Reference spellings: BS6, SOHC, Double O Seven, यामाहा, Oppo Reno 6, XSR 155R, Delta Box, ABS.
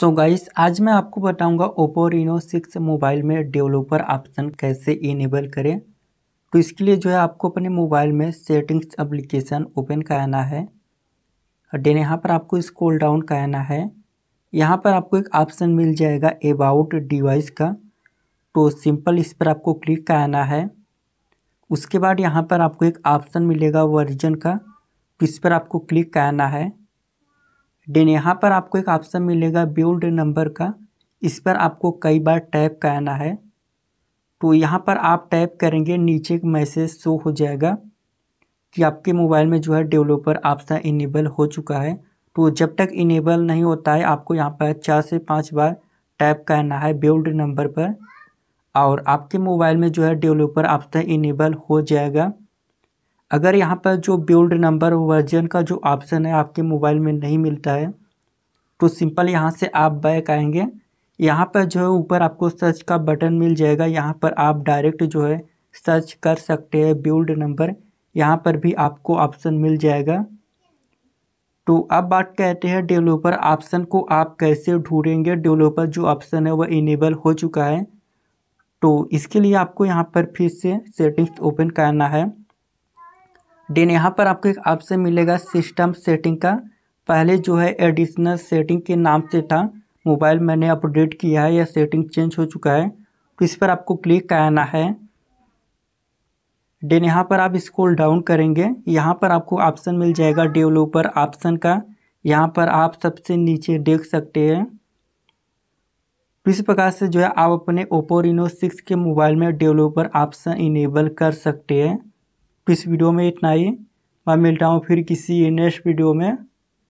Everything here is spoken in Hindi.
सो गाइस आज मैं आपको बताऊंगा Oppo Reno 6 मोबाइल में डेवलपर ऑप्शन कैसे इनेबल करें। तो इसके लिए जो है आपको अपने मोबाइल में सेटिंग्स एप्लीकेशन ओपन कराना है। देन यहाँ पर आपको स्क्रॉल डाउन कराना है। यहाँ पर आपको एक ऑप्शन मिल जाएगा अबाउट डिवाइस का, तो सिंपल इस पर आपको क्लिक कराना है। उसके बाद यहाँ पर आपको एक ऑप्शन मिलेगा वर्जन का, इस पर आपको क्लिक कराना है। देन यहाँ पर आपको एक ऑप्शन मिलेगा बिल्ड नंबर का, इस पर आपको कई बार टैप करना है। तो यहाँ पर आप टैप करेंगे, नीचे एक मैसेज शो हो जाएगा कि आपके मोबाइल में जो है डेवलपर ऑप्शन इनेबल हो चुका है। तो जब तक इनेबल नहीं होता है आपको यहाँ पर 4 से 5 बार टैप करना है बिल्ड नंबर पर, और आपके मोबाइल में जो है डेवलपर ऑप्शन इनेबल हो जाएगा। अगर यहाँ पर जो बिल्ड नंबर वर्जन का जो ऑप्शन है आपके मोबाइल में नहीं मिलता है तो सिंपल यहाँ से आप बैक आएंगे। यहाँ पर जो है ऊपर आपको सर्च का बटन मिल जाएगा, यहाँ पर आप डायरेक्ट जो है सर्च कर सकते हैं बिल्ड नंबर, यहाँ पर भी आपको ऑप्शन मिल जाएगा। तो अब बात करते हैं डेवलपर ऑप्शन को आप कैसे ढूंढेंगे। डेवलपर जो ऑप्शन है वह इनेबल हो चुका है, तो इसके लिए आपको यहाँ पर फिर से सेटिंग्स ओपन करना है। देन यहाँ पर आपको एक ऑप्शन मिलेगा सिस्टम सेटिंग का, पहले जो है एडिशनल सेटिंग के नाम से था, मोबाइल मैंने अपडेट किया है, यह सेटिंग चेंज हो चुका है। तो इस पर आपको क्लिक करना है। देन यहाँ पर आप स्क्रॉल डाउन करेंगे, यहाँ पर आपको ऑप्शन मिल जाएगा डेवलपर ऑप्शन का, यहाँ पर आप सबसे नीचे देख सकते हैं। इस प्रकार से जो है आप अपने Oppo Reno 6 के मोबाइल में डेवलपर ऑप्शन इनेबल कर सकते हैं। तो इस वीडियो में इतना ही, मैं मिलता हूँ फिर किसी नेक्स्ट वीडियो में।